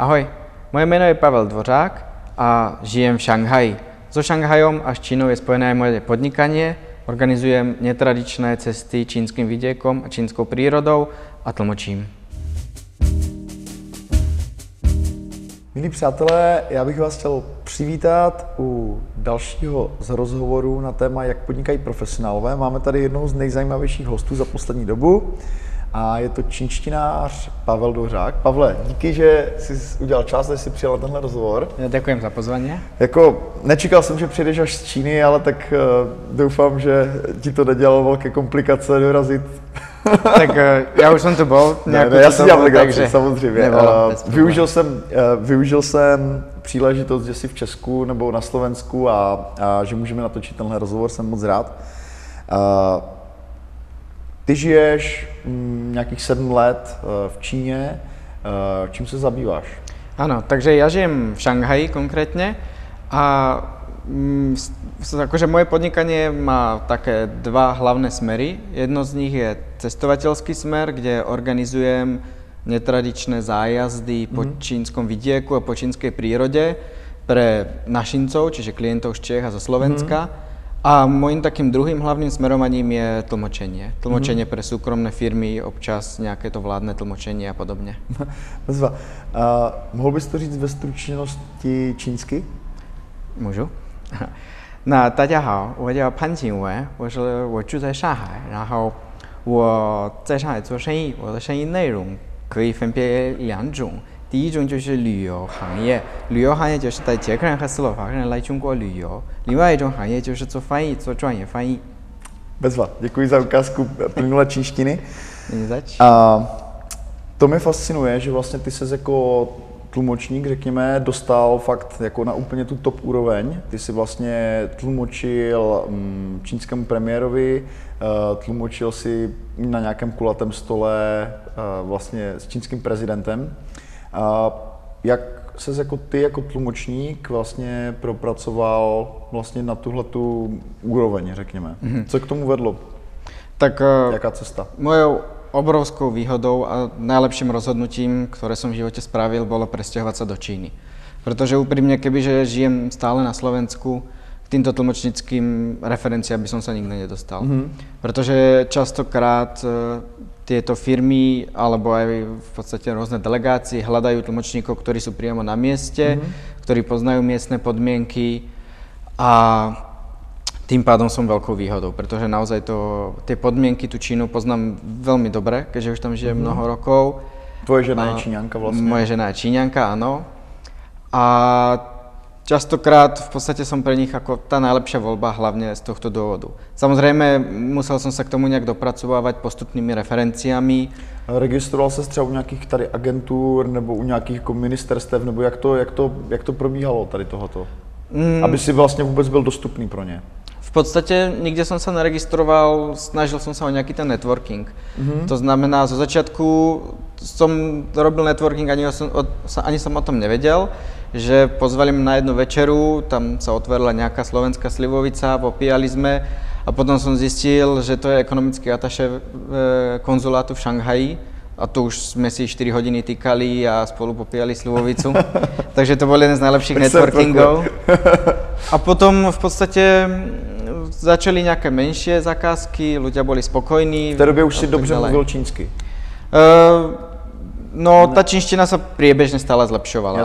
Ahoj, moje jméno je Pavel Dvořák a žijem v Šanghaji. So Šanghajom a s Čínou je spojené moje podnikanie. Organizujem netradičné cesty čínskym vidiekom a čínskou prírodou a tlmočím. Milí přátelé, já bych vás chtěl přivítat u dalšího z rozhovorů na téma, jak podnikají profesionálové. Máme tady jednou z nejzajímavějších hostů za poslední dobu a je to čínštinář Pavel Dvořák. Pavle, díky, že jsi udělal čas, že jsi přijal tenhle rozhovor. Děkujem za pozvání. Jako nečekal jsem, že přijdeš až z Číny, ale tak doufám, že ti to nedělalo velké komplikace dorazit. Tak já už jsem to byl. Ne, já si dělám legraci, samozřejmě. Využil jsem příležitost, že jsi v Česku nebo na Slovensku a že můžeme natočit tenhle rozhovor, jsem moc rád. Ty žiješ nějakých 7 let v Číně, čím se zabýváš? Ano, takže já žijem v Šanghaji konkrétně a akože moje podnikanie má také 2 hlavné smery. Jedno z nich je cestovateľský smer, kde organizujem netradičné zájazdy po čínskom vidieku a po čínskej prírode pre našincov, čiže klientov z Čech a zo Slovenska. A mojím takým druhým hlavným smerovaním je tlmočenie. Tlmočenie pre súkromné firmy, občas nejaké to vládne tlmočenie a podobne. Bezva. Mohl bys to říct ve stručnosti čínsky? Môžu. 那大家好，我叫潘景文，我住在上海，然后我在上海做生意，我的生意内容可以分别2种，第一种就是旅游行业，旅游行业就是带捷克人和斯洛伐克人来中国旅游，另外一种行业就是做翻译，做专业翻译。Bezva, děkuji za ukázku plynule čínštiny. A to mě fascinuje, že vlastně ty ses jako tlumočník, řekněme, dostal fakt jako na úplně tu top úroveň. Ty si vlastně tlumočil čínskému premiérovi, tlumočil si na nějakém kulatém stole vlastně s čínským prezidentem. Jak ses jako ty jako tlumočník vlastně propracoval vlastně na tuhletu úroveň, řekněme? Co k tomu vedlo? Tak jaká cesta? Obrovskou výhodou a najlepším rozhodnutím, které jsem v životě spravil, bylo presťahovat se do Číny. Protože upřímně, kebyže žijem stále na Slovensku, k týmto tlmočnickým referenciám by som se nikdy nedostal. Protože častokrát tyto firmy, alebo aj v podstatě různé delegácie hledají tlmočníků, kteří jsou přímo na místě, kteří poznají místné podmínky a tým pádom som veľkou výhodou, pretože naozaj tie podmienky, tú Čínu poznám veľmi dobre, keďže už tam žijem mnoho rokov. Tvoje žena je Číňanka vlastne. Moje žena je Číňanka, áno. A častokrát v podstate som pre nich ako tá najlepšia voľba, hlavne z tohto dôvodu. Samozrejme, musel som sa k tomu nejak dopracovávať postupnými referenciami. Registroval ses třeba u nějakých tady agentur nebo u nějakých jako ministerstev, nebo jak to probíhalo tady tohoto? Aby si vlastně vůbec byl dostupný pro ně? V podstatě nikde jsem se neregistroval, snažil jsem se o nějaký ten networking. To znamená, ze začátku jsem robil networking, ani jsem o tom nevěděl, že pozvali mě na jednu večeru, tam se otvorila nějaká slovenská slivovica, popíjali jsme a potom jsem zjistil, že to je ekonomický ataše konzulátu v Šanghaji. A to už jsme si 4 hodiny tykali a spolu popíjali slivovicu. Takže to byl jeden z nejlepších networkingů. A potom v podstatě začaly nějaké menší zakázky, lidé byli spokojní. V té době už si dobře mluvil čínsky. Ta čínština se průběžně stále zlepšovala.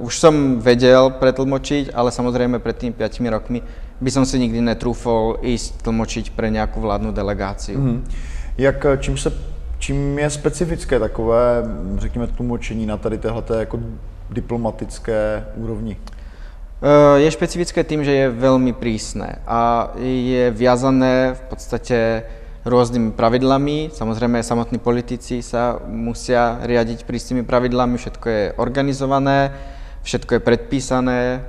Už jsem věděl pretlmočit, ale samozřejmě před tými 5 rokmi by som si nikdy netrúfol ísť tlmočiť pre nějakou vládnu delegáciu. Čím je specifické takové, řekněme, tlumočení na tady téhleté jako diplomatické úrovni? Je specifické tím, že je velmi prísné a je viazané v podstatě různými pravidlami. Samozřejmě samotní politici sa musia riadiť prísnymi pravidlami, všetko je organizované, všetko je predpísané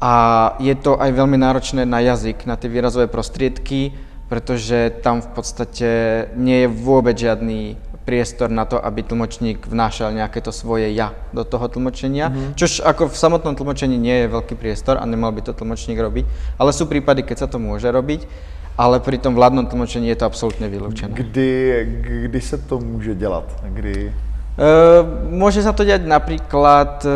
a je to aj velmi náročné na jazyk, na ty výrazové prostriedky, protože tam v podstatě nie je vůbec žádný priestor na to, aby tlmočník vnášal nějaké to svoje ja do toho tlmočenia, což jako v samotnom tlmočení nie je velký priestor a nemal by to tlmočník robiť, ale jsou případy, keď sa to může robiť, ale pri tom vládnom tlmočení je to absolutně vyloučené. Kdy se to může dělat? Môže sa to diať napríklad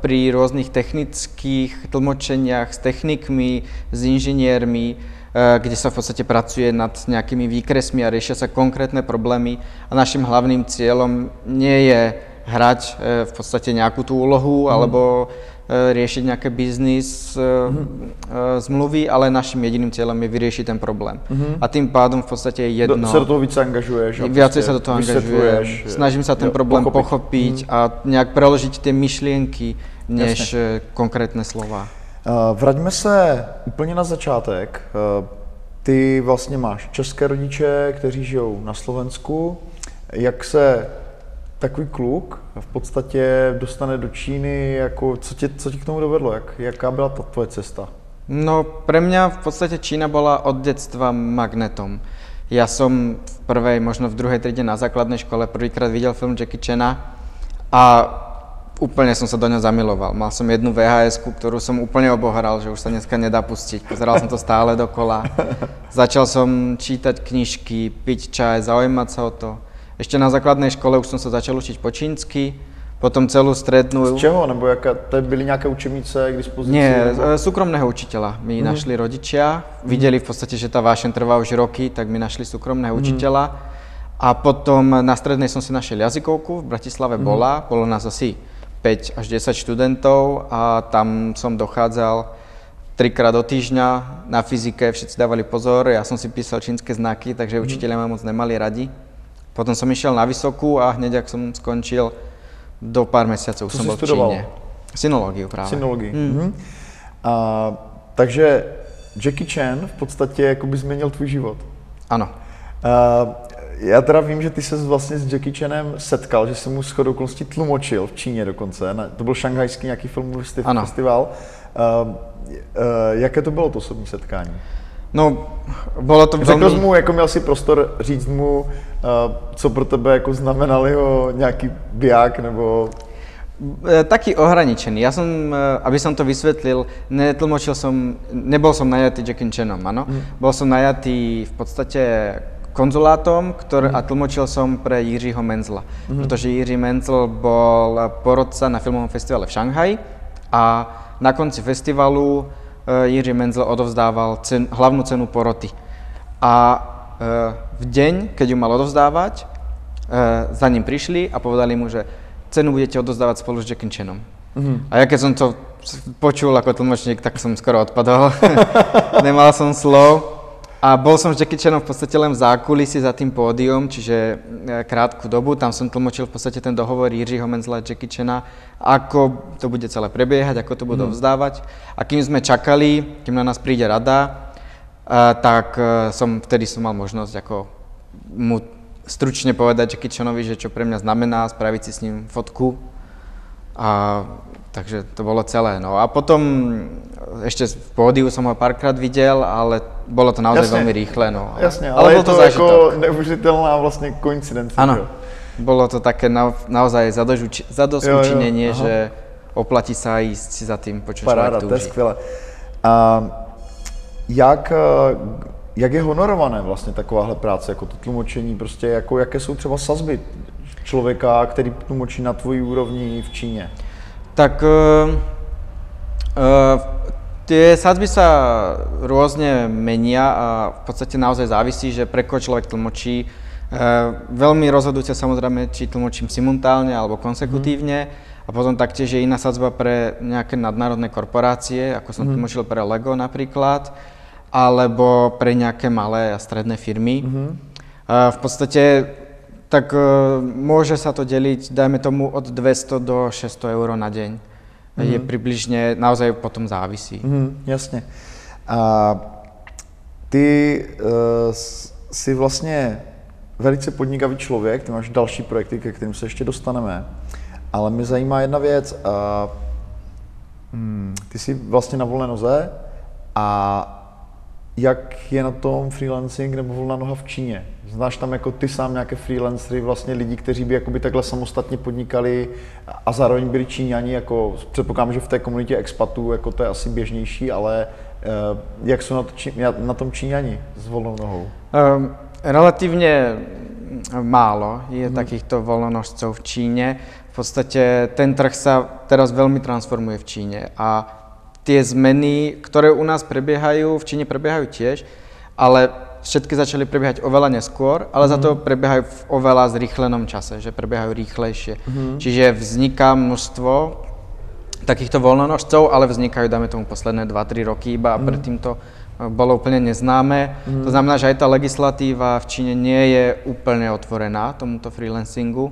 pri rôznych technických tlmočeniach s technikmi, s inžiniermi, kde sa v podstate pracuje nad nejakými výkresmi a riešia sa konkrétne problémy. A našim hlavným cieľom nie je hrať v podstate nejakú tú úlohu alebo riešiť nejaké biznis zmluvy, ale naším jediným cieľom je vyriešit ten problém. A tím pádem v podstatě jedno... Se do toho víc angažuješ. Viacej se do toho angažujem. Snažím se ten problém pochopit a nějak preložit ty myšlienky, než konkrétné slova. Vraťme se úplně na začátek. Ty vlastně máš české rodiče, kteří žijou na Slovensku. Jak se takový kluk v podstatě dostane do Číny, jako, co ti k tomu dovedlo, jaká byla ta tvoje cesta? No, pre mňa v podstate Čína bola od detstva magnetom. Ja som v prvej, možno v druhej triede na základnej škole prvýkrát videl film Jackie Chana a úplne som sa do ňa zamiloval. Mal som jednu VHS-ku, ktorú som úplne obohral, že už sa dneska nedá pustiť. Pozeral som to stále dokola. Začal som čítať knižky, piť čaj, zaujímať sa o to. Ještě na základné škole už jsem se začal učit po čínsky, potom celou střední. Z čeho? Nebo jaká, to byly nějaké učebnice k dispozici? Ne, nebo... soukromného učitela. My našli rodičia, viděli v podstatě, že ta vášeň trvá už roky, tak mi našli soukromného učitela. A potom na střední jsem si našel jazykovku, v Bratislave bola, bylo nás asi 5 až 10 študentov a tam jsem docházel trikrát do týždňa. Na fyzike všetci dávali pozor, já jsem si písal čínské znaky, takže učitelé mě moc nemali radi. Potom som išiel na vysokú a hneď, ak som skončil, do pár mesiacov som bol v Číne. Sinológiu práve. Sinológiu. Takže Jackie Chan v podstatě jakoby změnil tvůj život. Ano. Já teda vím, že ty se vlastně s Jackie Chanem setkal, že jsem mu shodou okolností tlumočil v Číně dokonce. To byl šanghajský nějaký filmový festival. Jaké to bylo to osobní setkání? No, bylo to velmi... Řekl mu, jako měl si prostor říct mu, co pro tebe jako znamenal jeho nějaký biják nebo... Taky ohraničený. Já jsem, aby jsem to vysvětlil, netlmočil jsem, nebyl jsem najatý Jackie Chanom, ano. Byl jsem najatý v podstatě konzulátom, a tlmočil jsem pro Jiřího Menzla, protože Jiří Menzl byl porodca na filmovém festivale v Šanghaji a na konci festivalu Jiří Menzl odovzdával hlavnú cenu poroty. A v deň, keď ju mal odovzdávať, za ním prišli a povedali mu, že cenu budete odovzdávať spolu s Jackie Chanom. A ja keď som to počul ako tlmočník, tak som skoro odpadol. Nemal som slov. A bol som s Jackie Chanom v podstate len v zákulisí za tým pódium, čiže krátku dobu. Tam som tlmočil v podstate ten dohovor Jiřího Menzla a Jackie Chana, ako to bude celé prebiehať, ako to budú vzdávať. A kým sme čakali, kým na nás príde rada, tak vtedy som mal možnosť ako mu stručne povedať Jackie Chanovi, že čo pre mňa znamená, spraviť si s ním fotku. Takže to bylo celé. No. A potom ještě v pódiu jsem ho párkrát viděl, ale bylo to naozaj velmi rychle. No. Jasně, ale je to zážitok. Jako neuvěřitelná vlastně koincidence. Ano, bylo to také naozaj zadozučinění, že oplatí se jíst si za tím, po čem člověk touží. To je skvělé. A jak je honorované vlastně takováhle práce, jako to tlumočení, prostě jako jaké jsou třeba sazby člověka, který tlumočí na tvojí úrovni v Číně? Tak tie sadzby sa rôzne menia a v podstate naozaj závisí, že pre koho človek tlmočí. Veľmi rozhodujúce samozrejme, či tlmočím simultálne alebo konsekutívne. A potom taktiež je iná sadzba pre nejaké nadnárodné korporácie, ako som tlmočil pre LEGO napríklad, alebo pre nejaké malé a stredné firmy. V podstate tak môže sa to deliť, dajme tomu, od 200 do 600 euro na deň. Je približne, naozaj potom závisí. Jasne. A ty si vlastně velice podnikavý člověk, ty máš další projekty, ke kterým se ještě dostaneme. Ale mě zajímá jedna věc. Ty jsi vlastně na volné noze a jak je na tom freelancing nebo volná noha v Číně? Znáš tam jako ty sám nějaké freelancery, vlastně lidi, kteří by jakoby takhle samostatně podnikali a zároveň byli Číňani, jako předpokládám, že v té komunitě expatů jako to je asi běžnější, ale jak jsou na tom Číňani s volnou nohou? Relativně málo je takýchto volnonožců v Číně. V podstatě ten trh se teraz velmi transformuje v Číně a ty zmeny, které u nás prebiehají, v Číně prebiehají tiež, ale všetky začali prebiehať oveľa neskôr, ale za to prebiehajú v oveľa zrýchlenom čase, že prebiehajú rýchlejšie. Čiže vzniká množstvo takýchto voľnonožcov, ale vznikajú, dáme tomu, posledné 2-3 roky iba a predtým to bolo úplne neznáme. To znamená, že aj tá legislatíva v Číne nie je úplne otvorená tomuto freelancingu.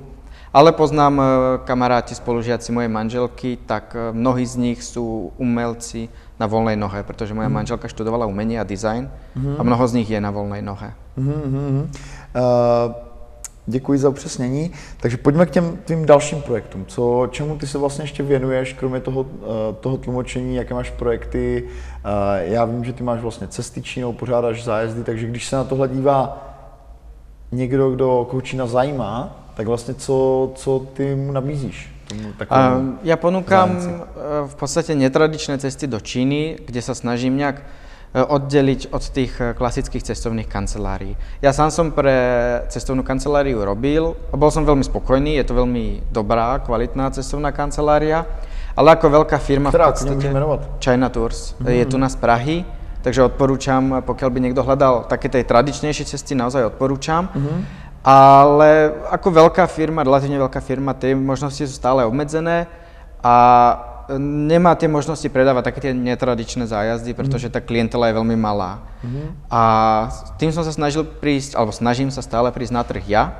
Ale poznám kamaráti, spolužiaci mojej manželky, tak mnohí z nich sú umelci na volnej nohe, protože moja manželka študovala umění a design a mnoho z nich je na volné nohe. Děkuji za upřesnění. Takže pojďme k těm tvým dalším projektům. Čemu ty se vlastně ještě věnuješ, kromě toho tlumočení, jaké máš projekty? Já vím, že ty máš vlastně cesty Čínou, pořádáš zájezdy, takže když se na tohle dívá někdo, kdo Čínu zajímá, tak vlastně co ty mu nabízíš? Já ponúkam v podstatě netradičné cesty do Číny, kde se snažím nějak oddělit od těch klasických cestovných kancelárií. Já sám jsem pro cestovnou kanceláriu robil a byl jsem velmi spokojný, je to velmi dobrá, kvalitná cestovná kancelária, ale jako velká firma v podstatě China Tours je tu na z Prahy, takže odporúčam, pokud by někdo hledal také ty tradičnější cesty, naozaj odporúčam. Ale jako velká firma, relativně velká firma, ty možnosti jsou stále obmedzené a nemá ty možnosti predávat také ty netradičné zájazdy, protože ta klientela je velmi malá. A tím jsem se snažil prísť, alebo snažím se stále prísť na trh já.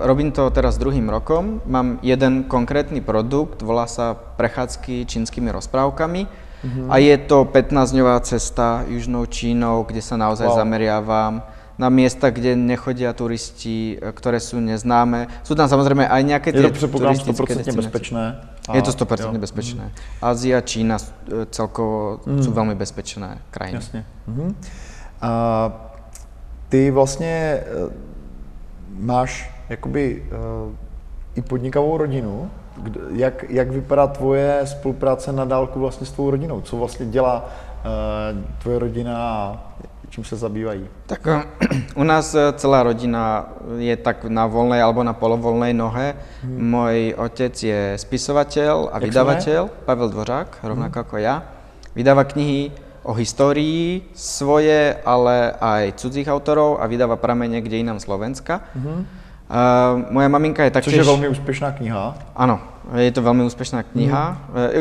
Robím to teraz druhým rokom, mám jeden konkrétny produkt, volá sa Prechádzky čínskými rozprávkami a je to 15-dňová cesta južnou Čínou, kde sa naozaj zameriavam na miesta, kde nechodia turisti, ktoré sú neznáme. Sú tam samozrejme aj nejaké tie turistické destinácie. Je to 100% bezpečné. Je to 100% bezpečné. Ázia, Čína celkovo sú veľmi bezpečné krajiny. Jasne. A ty vlastně máš jakoby i podnikavou rodinu. Jak vypadá tvoje spolupráce na dálku vlastně s tvou rodinou? Co vlastně dělá tvoje rodina a čím se zabývají? Tak u nás celá rodina je tak na volné alebo na polovolné nohe. Můj otec je spisovatel a vydavatel, Pavel Dvořák, rovnako jako já. Vydává knihy o historii svoje, ale aj cudzích autorov a vydává pramene kde jinam Slovenska. Moja maminka je taktiež... Což je velmi úspěšná kniha. Ano, je to velmi úspěšná kniha.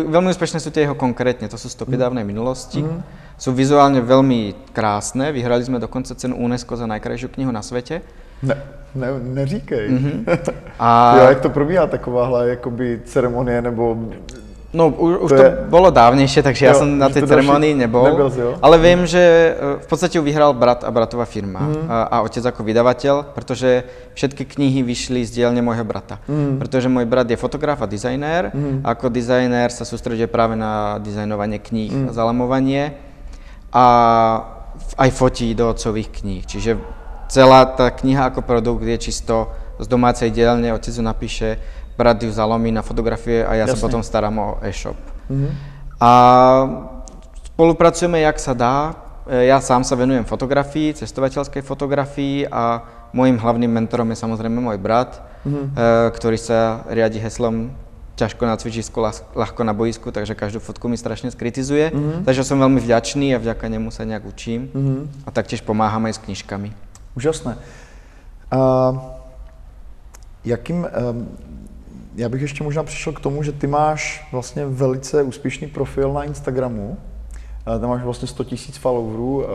Velmi úspěšné jsou ty jeho konkrétně, to jsou stopy dávnej minulosti. Jsou vizuálně velmi krásné, vyhrali jsme dokonce cenu UNESCO za najkrajšiu knihu na světě. Ne, neříkej. A... Jo, jak to probíhá takováhle jakoby ceremonie nebo... No, už to bylo dávnější, takže já jsem na té ceremonii nebyl, ale vím, že v podstatě vyhrál brat a bratová firma a otec jako vydavatel, protože všetky knihy vyšly z dielne mojho brata, protože můj brat je fotograf a designér, a jako designér se soustředí právě na designovanie knih, zalamovanie a aj fotí do otcových knih, čiže celá ta kniha jako produkt je čisto z domácej dielne, otec ju napíše, brat ju zalomí na fotografie a já se potom starám o e-shop. A spolupracujeme, jak se dá. Já sám se věnujem fotografii, cestovatelské fotografii a mojím hlavním mentorom je samozřejmě můj brat, který se riadí heslom ťažko na cvičisku, ľahko na bojisku, takže každou fotku mi strašně skritizuje. Takže jsem velmi vďačný a vďaka němu se nějak učím a taktiež pomáháme i s knížkami. Úžasné. Já bych ještě možná přišel k tomu, že ty máš vlastně velice úspěšný profil na Instagramu. Tam máš vlastně 100 000 followerů.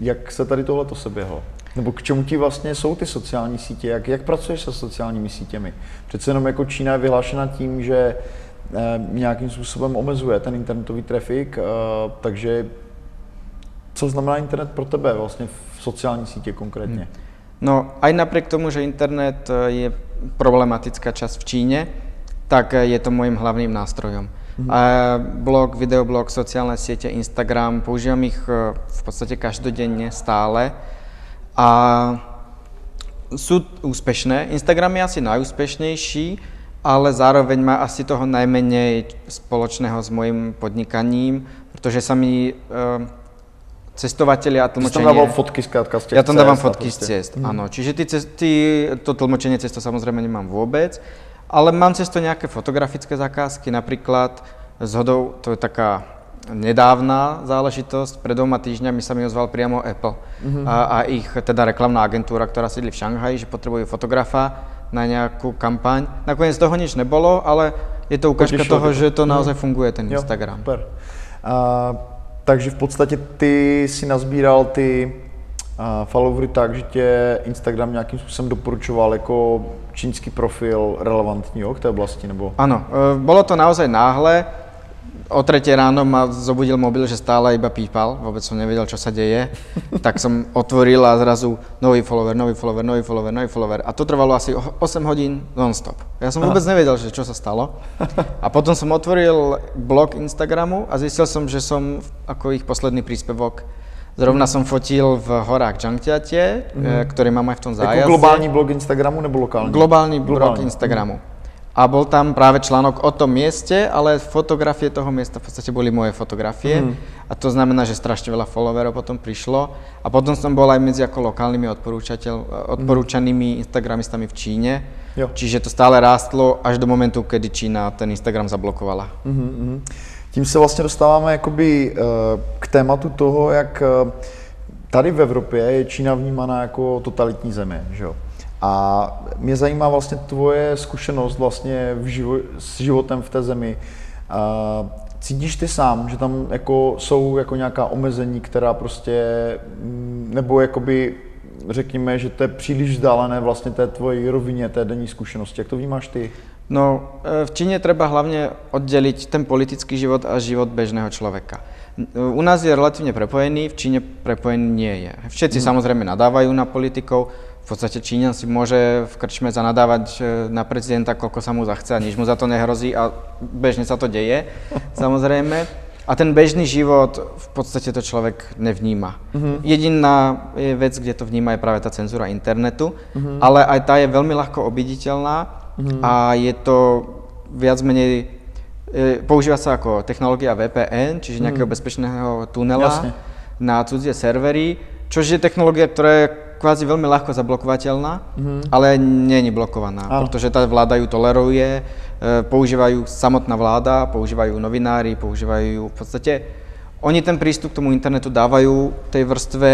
Jak se tady tohleto seběhlo? Nebo k čemu ti vlastně jsou ty sociální sítě? Jak pracuješ se sociálními sítěmi? Přece jenom jako Čína je vyhlášena tím, že nějakým způsobem omezuje ten internetový trafik, takže co znamená internet pro tebe vlastně v sociální sítě konkrétně? No, aj napriek tomu, že internet je problematická časť v Číne, tak je to môjim hlavným nástrojom. Blog, videoblog, sociálne siete, Instagram, používam ich v podstate každodenne, stále. A sú úspešné. Instagram je asi najúspešnejší, ale zároveň má asi toho najmenej spoločného s môjim podnikaním, pretože sa mi cestovatelia a tlmočenie. Tam dával fotky skrátka z těch. Ja tam dávam fotky z ciest, áno. Čiže to tlmočenie cesto samozrejme nemám vôbec, ale mám cesto nejaké fotografické zákazky, napríklad s hodou, to je taká nedávna záležitosť, pred 2 týždňami sa mi ozval priamo Apple a ich teda reklamná agentúra, ktorá sídli v Šanghaji, že potrebujú fotografa na nejakú kampaň. Nakoniec toho nič nebolo, ale je to ukážka toho, že to naozaj funguje ten Instagram. Super. Takže v podstatě ty si nazbíral ty followery tak, že tě Instagram nějakým způsobem doporučoval jako čínský profil relevantního k té oblasti, nebo? Ano, bylo to naozaj náhle. O 3:00 ráno ma zobudil mobil, že stále iba pípal, vôbec som nevedel, čo sa deje. Tak som otvoril a zrazu nový follower, nový follower, nový follower, nový follower. A to trvalo asi 8 hodín non-stop. Ja som vôbec nevedel, že čo sa stalo. A potom som otvoril blog Instagramu a zistil som, že som ako ich posledný príspevok. Zrovna som fotil v horách Čangtiate, ktorý mám aj v tom zájazde. Jako globální blog Instagramu nebo lokální? Globální blog Instagramu. A bol tam práve článok o tom mieste, ale fotografie toho miesta v podstate boli moje fotografie. A to znamená, že strašne veľa followerov potom prišlo. A potom som bol aj medzi ako lokálnymi odporúčanými instagramistami v Číne. Jo. Čiže to stále rástlo až do momentu, kedy Čína ten Instagram zablokovala. Tím se vlastně dostáváme jakoby k tématu toho, jak tady v Evropě je Čína vnímaná jako totalitní země, že jo? A mě zajímá vlastně tvoje zkušenost vlastně s životem v té zemi. Cítíš ty sám, že tam jako jsou jako nějaká omezení, která prostě, nebo jakoby řekněme, že to je příliš vzdálené vlastně té tvojí rovině, té denní zkušenosti. Jak to vnímáš ty? No, v Číně treba hlavně oddělit ten politický život a život běžného člověka. U nás je relativně prepojený, v Číně prepojený nie je. Všetci samozřejmě nadávají na politikov. V podstate Číňan si môže v krčme zanadávať na prezidenta, koľko sa mu zachce a nič mu za to nehrozí a bežne sa to deje, samozrejme. A ten bežný život v podstate to človek nevníma. Jediná vec, kde to vníma, je práve tá cenzúra internetu, ale aj tá je veľmi ľahko obiditeľná a je to viac menej, používa sa ako technológia VPN, čiže nejakého bezpečného tunela na cudzie servery, čo je technológia, ktorá je kvázi veľmi ľahko zablokovateľná, ale nie je blokovaná, pretože tá vláda ju toleruje, používajú samotná vláda, používajú novinári, používajú v podstate... Oni ten prístup k tomu internetu dávajú tej vrstve,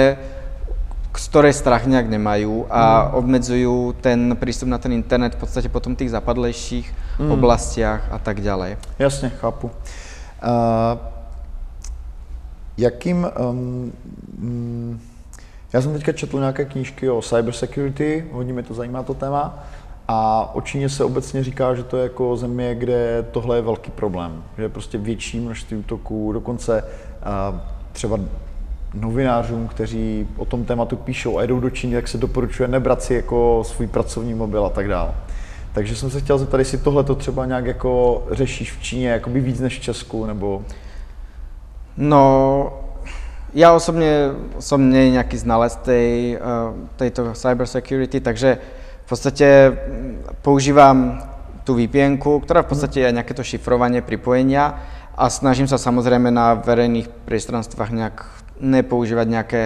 z ktorej strach nejak nemajú a obmedzujú ten prístup na ten internet v podstate potom v tých zapadlejších oblastiach a tak ďalej. Jasne, chápu. Já jsem teďka četl nějaké knížky o cybersecurity, hodně mě to zajímá to téma. A o Číně se obecně říká, že to je jako země, kde tohle je velký problém. Že je prostě větší množství útoků, dokonce třeba novinářům, kteří o tom tématu píšou a jedou do Číny, tak se doporučuje nebrat si jako svůj pracovní mobil a tak dále. Takže jsem se chtěl zeptat, jestli tohle to třeba nějak jako řešíš v Číně, jakoby víc než v Česku, nebo... No... Ja osobne som nie nejaký znalec tejto cybersecurity, takže v podstate používam tú VPN-ku, ktorá v podstate je nejaké to šifrovanie pripojenia a snažím sa samozrejme na verejných priestranstvách nejak nepoužívať nejaké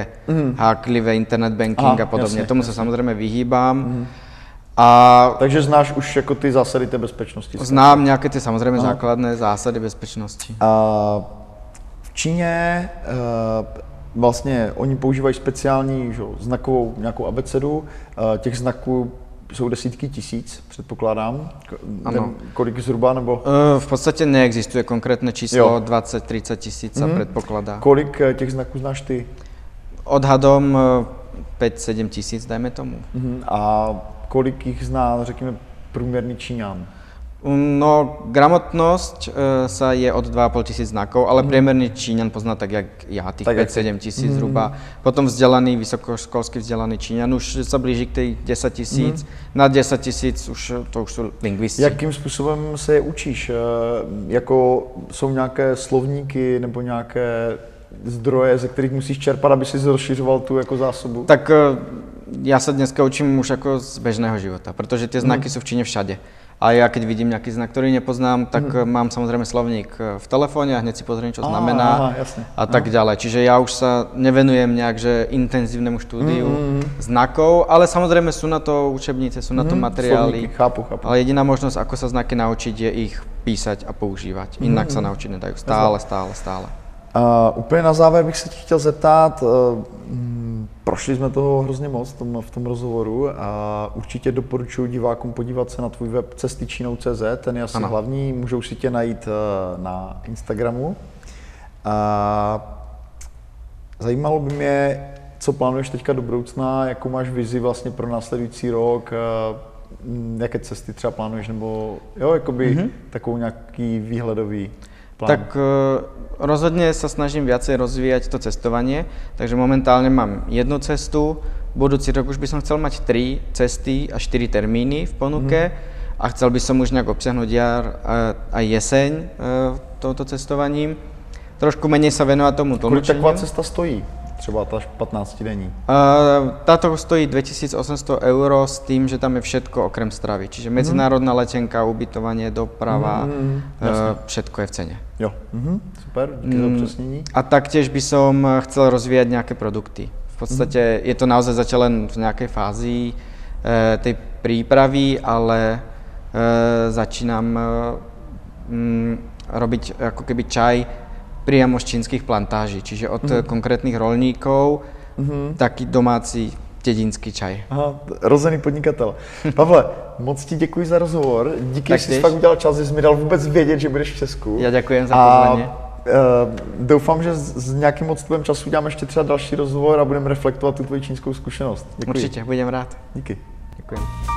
háklivé internet banking a podobne. Tomu sa samozrejme vyhýbam. Takže znáš už jako ty zásady té bezpečnosti? Znám nejaké ty samozrejme základné zásady bezpečnosti. V Číně vlastně oni používají speciální znakovou nějakou abecedu, těch znaků jsou desítky tisíc, předpokládám, kolik zhruba, nebo? V podstatě neexistuje konkrétné číslo, 20-30 tisíc se předpokládá. Kolik těch znaků znáš ty? Odhadom 5-7 tisíc, dajme tomu. A kolik jich zná, řekněme, průměrný Číňan? No, gramotnosť sa je od 2,5 tisíc znakov, ale priemerný Číňan pozná tak, jak ja, tých 5-7 tisíc zhruba. Potom vzdelaný, vysokoškolsky vzdelaný Číňan už sa blíži k tej 10 tisíc. Na 10 tisíc to už sú lingvisti. Jakým spôsobom sa učíš? Jako sú nejaké slovníky nebo nejaké zdroje, ze kterých musíš čerpat, aby si rozšiřoval tu jako zásobu? Tak ja sa dneska učím už ako z bežného života, pretože tie znaky sú v Číne všade. A já keď vidím nějaký znak, který nepoznám, tak mám samozřejmě slovník v telefoně a hned si pozriem, co znamená a tak dále. Čiže já už se nevenujem nějak že intenzivnému štúdiu znakov, ale samozřejmě jsou na to učebnice, jsou na to materiály. Chápu. Ale jediná možnost, ako se znaky naučit, je ich písať a používat. Jinak se naučit nedají. Stále. Úplně na závěr bych se chtěl zeptat, prošli jsme toho hrozně moc v tom rozhovoru a určitě doporučuji divákům podívat se na tvůj web cestyčinou.cz, ten je asi hlavní, můžou si tě najít na Instagramu. Zajímalo by mě, co plánuješ teďka do budoucna, jakou máš vizi vlastně pro následující rok, jaké cesty třeba plánuješ, nebo jo, jakoby takovou nějaký výhledový plán. Tak rozhodne sa snažím viacej rozvíjať to cestovanie, takže momentálne mám jednu cestu, budúci rok už by som chcel mať 3 cesty a 4 termíny v ponuke a chcel by som už nejak obsiahnuť jar a jeseň touto cestovaním. Trošku menej sa venovať tomu tlmočeniu. Koľko taková cesta stojí? Třeba ta 15-denní. Táto stojí 2800 € s tím, že tam je všetko okrem stravy. Čiže mezinárodná letenka, ubytovanie, doprava, všetko je v cene. Jo. Super, díky za upřesnění. A taktiež by som chcel rozvíjať nejaké produkty. V podstate je to naozaj zatiaľ len v nejakej fázi tej prípravy, ale začínam robiť ako keby čaj priamo z čínskych plantáží, čiže od konkrétnych rolníkov, taky domácí dědinský čaj. Aha, rozený podnikatel. Pavle, moc ti děkuji za rozhovor, díky, že jsi fakt udělal čas, že jsi mi dal vůbec vědět, že budeš v Česku. Já děkuji za pozvání. Doufám, že s nějakým odstupem času uděláme ještě třeba další rozhovor a budeme reflektovat tu tvoji čínskou zkušenost. Děkuji. Určitě, budem rád. Díky. Děkuji.